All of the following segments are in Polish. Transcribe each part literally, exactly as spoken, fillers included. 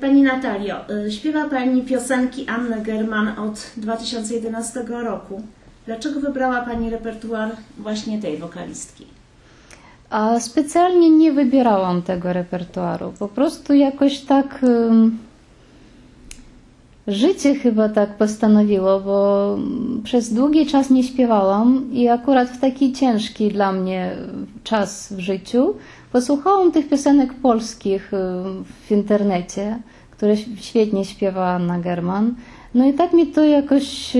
Pani Natalio, śpiewa Pani piosenki Anny German od dwa tysiące jedenastego roku. Dlaczego wybrała Pani repertuar właśnie tej wokalistki? A specjalnie nie wybierałam tego repertuaru. Po prostu jakoś tak um, życie chyba tak postanowiło, bo przez długi czas nie śpiewałam i akurat w taki ciężki dla mnie czas w życiu posłuchałam tych piosenek polskich w internecie, które świetnie śpiewa Anna German. No i tak mi to jakoś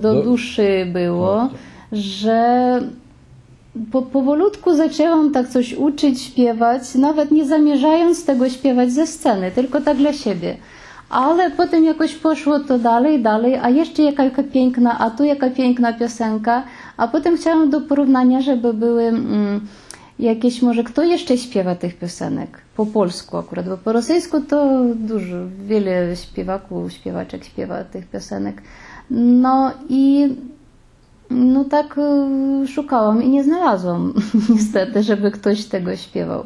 do duszy było, że po, powolutku zaczęłam tak coś uczyć, śpiewać, nawet nie zamierzając tego śpiewać ze sceny, tylko tak dla siebie. Ale potem jakoś poszło to dalej, dalej, a jeszcze jaka piękna, a tu jaka piękna piosenka, a potem chciałam do porównania, żeby były... Mm, jakieś może, kto jeszcze śpiewa tych piosenek? Po polsku akurat, bo po rosyjsku to dużo, wiele śpiewaków, śpiewaczek śpiewa tych piosenek. No i no tak szukałam i nie znalazłam niestety, żeby ktoś tego śpiewał.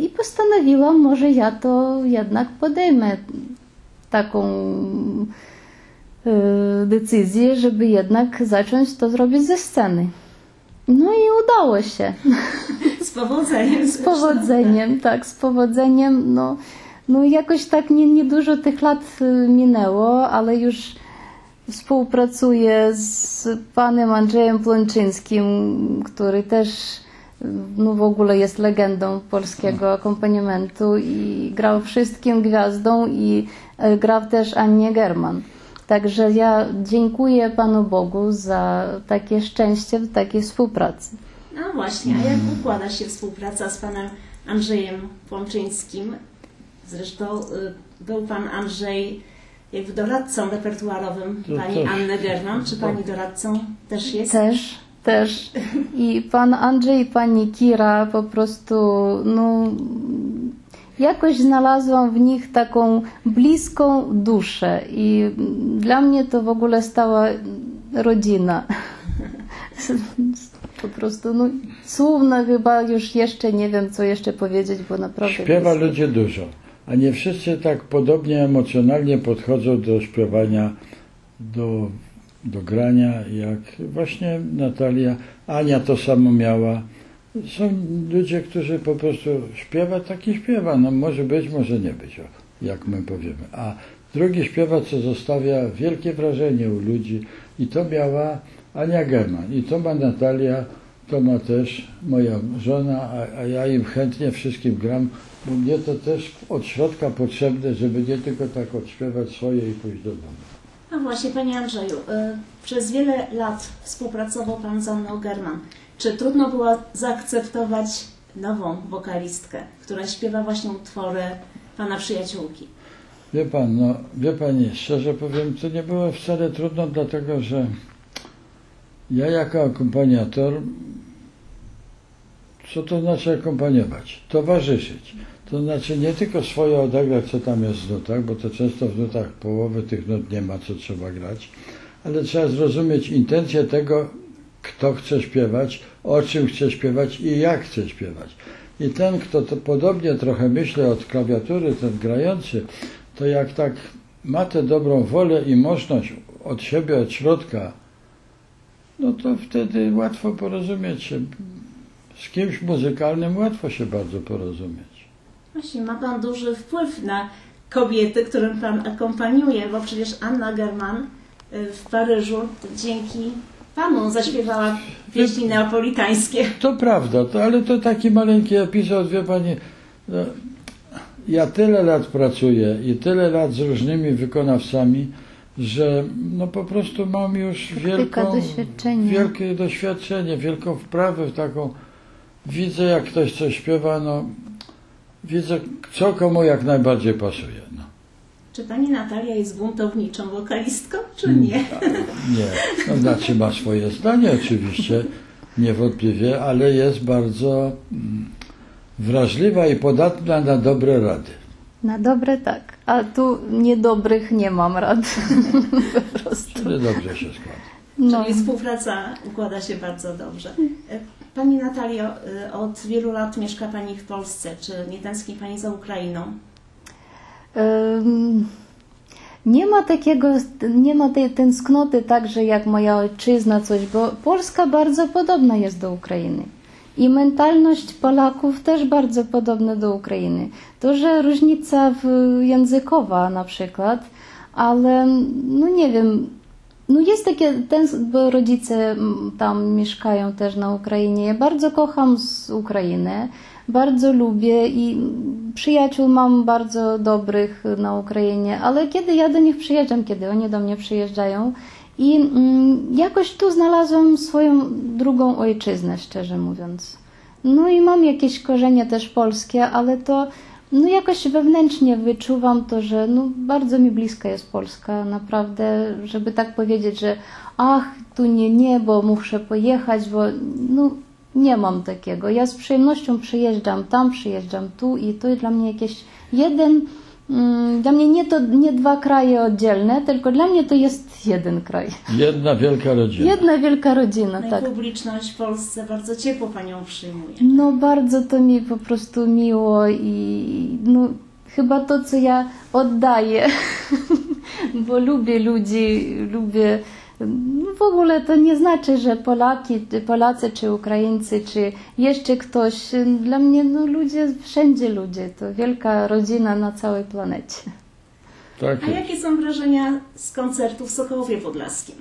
I postanowiłam, może ja to jednak podejmę taką decyzję, żeby jednak zacząć to zrobić ze sceny. No i udało się. Z powodzeniem. Z powodzeniem, tak, z powodzeniem. No, no jakoś tak nie, nie dużo tych lat minęło, ale już współpracuję z panem Andrzejem Plączyńskim, który też no, w ogóle jest legendą polskiego akompaniamentu i grał wszystkim gwiazdom i grał też Annie German. Także ja dziękuję Panu Bogu za takie szczęście w takiej współpracy. No właśnie, a jak układa się współpraca z Panem Andrzejem Plączyńskim? Zresztą był Pan Andrzej jakby doradcą repertuarowym Pani Anny German. Czy Pani doradcą też jest? Też, też. I Pan Andrzej i Pani Kira po prostu, no... Jakoś znalazłam w nich taką bliską duszę i dla mnie to w ogóle stała rodzina. Po prostu, no, słowna chyba już jeszcze nie wiem, co jeszcze powiedzieć, bo naprawdę... Śpiewa ludzie dużo, a nie wszyscy tak podobnie emocjonalnie podchodzą do śpiewania, do, do grania, jak właśnie Natalia, Ania to samo miała. Są ludzie, którzy po prostu śpiewa, tak i śpiewa, no może być, może nie być, jak my powiemy. A drugi śpiewa, co zostawia wielkie wrażenie u ludzi i to miała Ania German i to ma Natalia, to ma też moja żona, a, a ja im chętnie wszystkim gram, bo mnie to też od środka potrzebne, żeby nie tylko tak odśpiewać swoje i pójść do domu. A właśnie, Panie Andrzeju, przez wiele lat współpracował Pan z Anną German. Czy trudno było zaakceptować nową wokalistkę, która śpiewa właśnie utwory Pana przyjaciółki? Wie Pan, no, wie Pani, szczerze powiem, to nie było wcale trudno, dlatego że ja jako akompaniator, co to znaczy akompaniować? Towarzyszyć. To znaczy nie tylko swoje odegrać, co tam jest w nutach, bo to często w nutach połowy tych nut nie ma, co trzeba grać, ale trzeba zrozumieć intencję tego, kto chce śpiewać, o czym chce śpiewać i jak chce śpiewać. I ten, kto to podobnie trochę myśli od klawiatury, ten grający, to jak tak ma tę dobrą wolę i możność od siebie, od środka, no to wtedy łatwo porozumieć się. Z kimś muzykalnym łatwo się bardzo porozumieć. Właśnie, ma Pan duży wpływ na kobiety, którym Pan akompaniuje, bo przecież Anna German w Paryżu dzięki Panu zaśpiewała pieśni neapolitańskie. To prawda, to, ale to taki maleńki epizod, wie Pani. No, ja tyle lat pracuję i tyle lat z różnymi wykonawcami, że no po prostu mam już wielką, wielkie doświadczenie, wielką wprawę w taką. Widzę, jak ktoś coś śpiewa, no widzę, co komu jak najbardziej pasuje. No. Czy Pani Natalia jest buntowniczą wokalistką, czy nie? Nie, no, znaczy ma swoje zdanie oczywiście, niewątpliwie, ale jest bardzo wrażliwa i podatna na dobre rady. Na dobre tak, a tu niedobrych nie mam rad. Po prostu. Czyli dobrze się składa. No. Czyli współpraca układa się bardzo dobrze. Pani Natalio, od wielu lat mieszka Pani w Polsce. Czy nie tęskni Pani za Ukrainą? nie ma takiego, nie ma tej tęsknoty także jak moja ojczyzna, coś, bo Polska bardzo podobna jest do Ukrainy. I mentalność Polaków też bardzo podobna do Ukrainy. Duża różnica językowa na przykład, ale no nie wiem, no jest takie, bo rodzice tam mieszkają też na Ukrainie. Ja bardzo kocham Ukrainę, bardzo lubię i przyjaciół mam bardzo dobrych na Ukrainie, ale kiedy ja do nich przyjeżdżam, kiedy oni do mnie przyjeżdżają, i mm, jakoś tu znalazłam swoją drugą ojczyznę, szczerze mówiąc. No i mam jakieś korzenie też polskie, ale to no jakoś wewnętrznie wyczuwam to, że no, bardzo mi bliska jest Polska, naprawdę, żeby tak powiedzieć, że ach, tu nie, nie, bo muszę pojechać, bo no, nie mam takiego. Ja z przyjemnością przyjeżdżam tam, przyjeżdżam tu i to dla mnie jakieś jeden... Dla mnie nie, to, nie dwa kraje oddzielne, tylko dla mnie to jest jeden kraj. Jedna wielka rodzina. Jedna wielka rodzina, no tak. I publiczność w Polsce bardzo ciepło Panią przyjmuje. No bardzo to mi po prostu miło i no, chyba to, co ja oddaję, bo lubię ludzi, lubię... No w ogóle to nie znaczy, że Polaki, Polacy czy Ukraińcy, czy jeszcze ktoś. Dla mnie no, ludzie, wszędzie ludzie. To wielka rodzina na całej planecie. Tak. A jakie są wrażenia z koncertu w Sokołowie Podlaskim?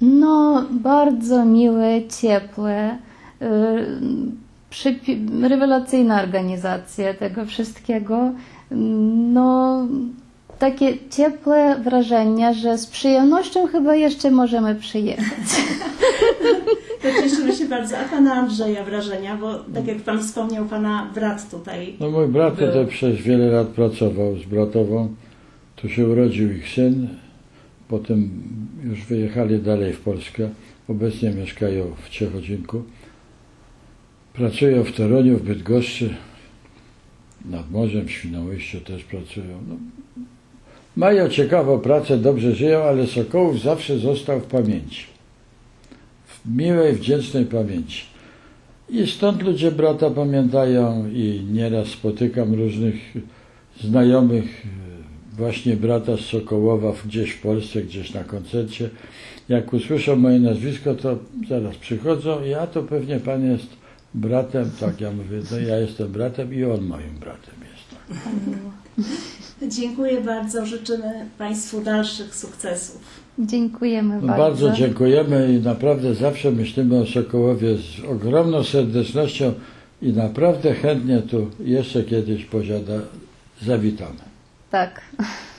No, bardzo miłe, ciepłe. Rewelacyjna organizacja tego wszystkiego. No... Takie ciepłe wrażenia, że z przyjemnością chyba jeszcze możemy przyjechać. To cieszymy się bardzo. A Pana Andrzeja wrażenia, bo tak jak Pan wspomniał, Pana brat tutaj... No mój brat był... tutaj przez wiele lat pracował z Bratową. Tu się urodził ich syn. Potem już wyjechali dalej w Polskę. Obecnie mieszkają w Ciechocinku. Pracują w Toruniu, w Bydgoszczy. Nad morzem, w Świnoujściu też pracują. No. Mają ciekawą pracę, dobrze żyją, ale Sokołów zawsze został w pamięci. W miłej, wdzięcznej pamięci. I stąd ludzie brata pamiętają i nieraz spotykam różnych znajomych właśnie brata z Sokołowa gdzieś w Polsce, gdzieś na koncercie. Jak usłyszą moje nazwisko, to zaraz przychodzą i a to pewnie pan jest bratem, tak ja mówię, to ja jestem bratem i on moim bratem jest. Tak. Dziękuję bardzo. Życzymy Państwu dalszych sukcesów. Dziękujemy bardzo. Bardzo dziękujemy i naprawdę zawsze myślimy o Sokołowie z ogromną serdecznością i naprawdę chętnie tu jeszcze kiedyś powiada zawitamy. Tak.